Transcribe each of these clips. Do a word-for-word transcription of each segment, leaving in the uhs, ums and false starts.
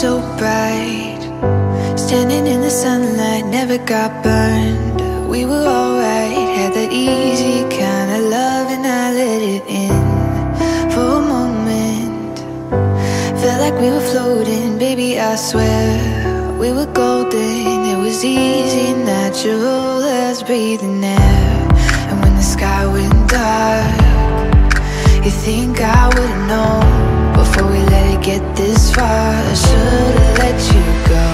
so bright, standing in the sunlight, never got burned. We were alright, had that easy kind of love, and I let it in for a moment. Felt like we were floating, baby, I swear we were golden. It was easy, natural as breathing air. And when the sky went dark, you think I would've known. Before we let it get this far, I should've let you go.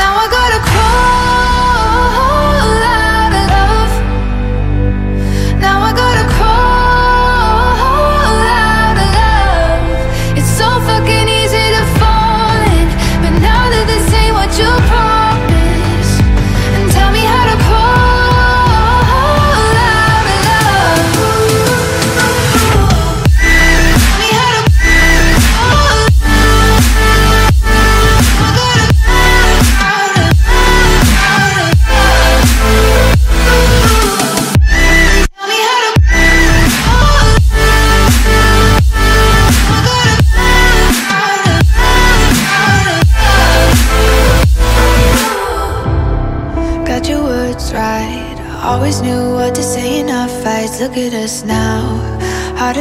Now I gotta crawl out of love. Now I gotta crawl out of love. It's so fucking easy to fall in, but now that this ain't what you promised, and tell me how to crawl out of love. Tell me how to. Always knew what to say in our fights. Look at us now.